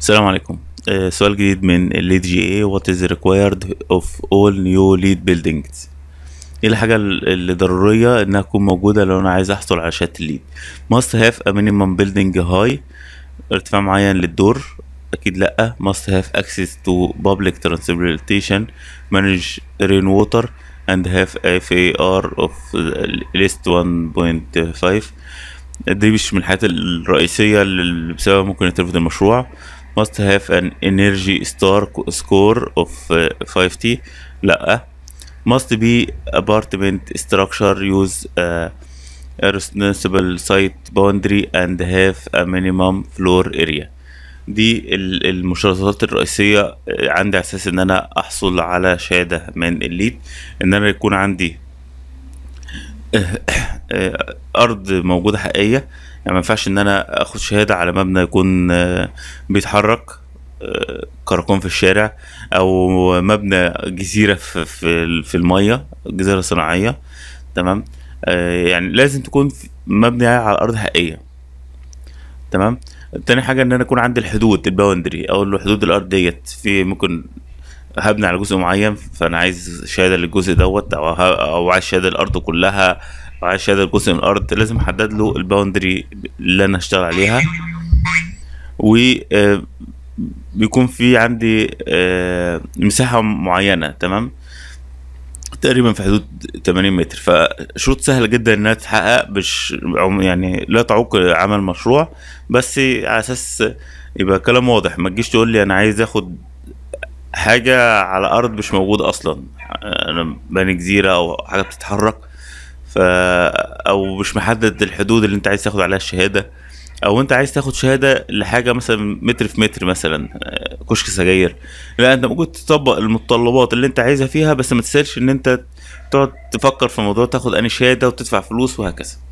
السلام عليكم. سؤال جديد من الليد جي اي. what is required of all new lead buildings؟ ايه الحاجة اللي ضرورية انها تكون موجودة لو انا عايز احصل على شهادة الليد؟ must have a minimum building high، ارتفاع معين للدور؟ اكيد لا. must have access to public transportation، manage rainwater and have a FAR of at least 1.5. دي مش من الحاجات الرئيسية اللي بسببها ممكن يترفض المشروع. must have an energy score of 50، لا. must be apartment structure use a responsible site boundary and have a minimum floor area. دي المشترطات الرئيسية عندي على اساس ان انا احصل على شهادة من الليد، ان انا يكون عندي ارض موجوده حقيقيه. يعني ما ينفعش ان انا اخد شهاده على مبنى يكون بيتحرك كراكون في الشارع، او مبنى جزيره في الميه، جزيره صناعيه، تمام. يعني لازم تكون مبني على ارض حقيقيه، تمام. تاني حاجه ان انا يكون عندي الحدود، الباوندري او الحدود الارض ديت. في ممكن هبني على جزء معين، فانا عايز شهاده للجزء دوت، او عايز شهاده الارض كلها، او عايز شهاده لجزء من الارض. لازم احدد له الباوندري اللي انا هشتغل عليها، وبيكون في عندي مساحه معينه، تمام، تقريبا في حدود 80 متر. فشروط سهله جدا انها تتحقق، مش يعني لا تعوق عمل مشروع، بس على اساس يبقى كلام واضح. ما تجيش تقول لي انا عايز اخد حاجة على أرض مش موجودة أصلا، أنا باني جزيرة أو حاجة بتتحرك، أو مش محدد الحدود اللي أنت عايز تاخد عليها الشهادة، أو أنت عايز تاخد شهادة لحاجة مثلا متر في متر، مثلا كشك سجاير. لا، أنت ممكن تطبق المتطلبات اللي أنت عايزها فيها، بس ما تسالش إن أنت تقعد تفكر في موضوع تاخد أنهي شهادة وتدفع فلوس وهكذا.